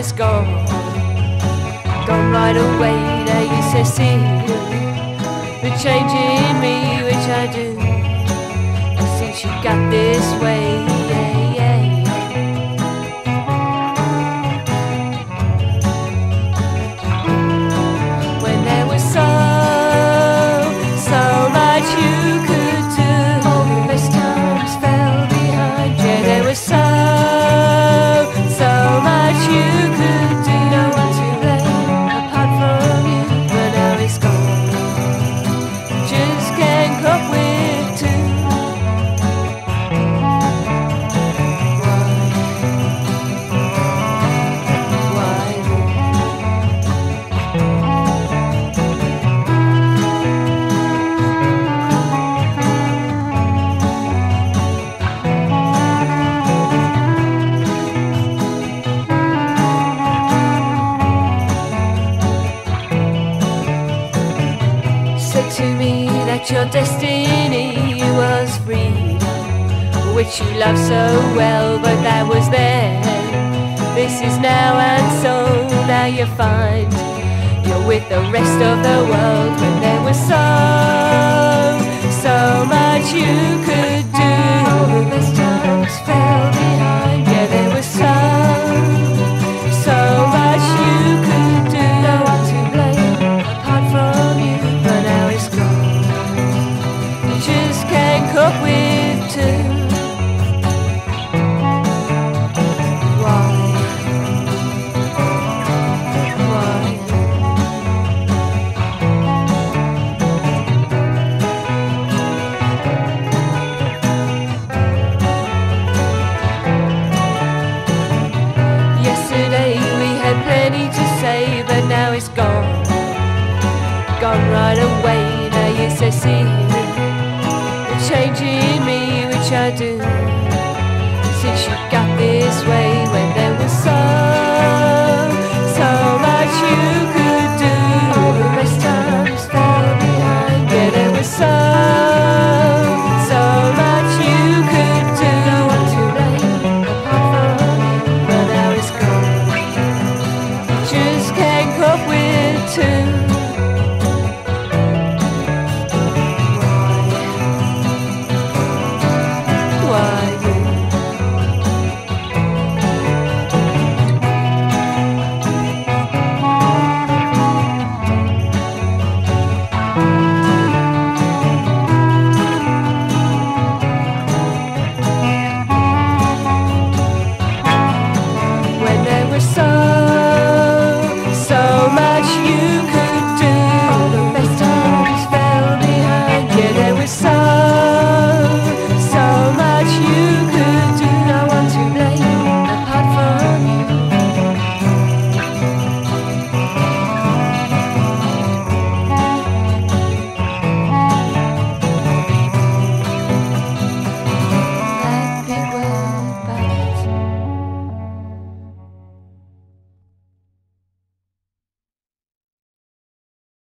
always gone, gone right away. Now you say, see, you're changing me, which I do. And since you got this way, yeah, yeah, yeah. When there was so much you could do, all the best times fell behind you. Yeah, there was so much you could do, no one to blame apart from you. But now it's gone, just can't cope with two. To me that your destiny was free, which you loved so well, but that was there. This is now, and so now you find you're with the rest of the world. When there was so much you could do, all the best times fell behind. Yeah, there was so much you could do, no one to blame apart from you. Just can't cope with two. Yesterday we had plenty to say, but now it's gone, gone right away. Now you say, see, changing me, which I do, since you got this way. When there was so much you could do, all the best times fell behind. Yeah, there was so much you could do, no one to blame apart from you. But now it's gone, just can't cope with two. So much you could do, all the best times fell behind. Yeah, there was so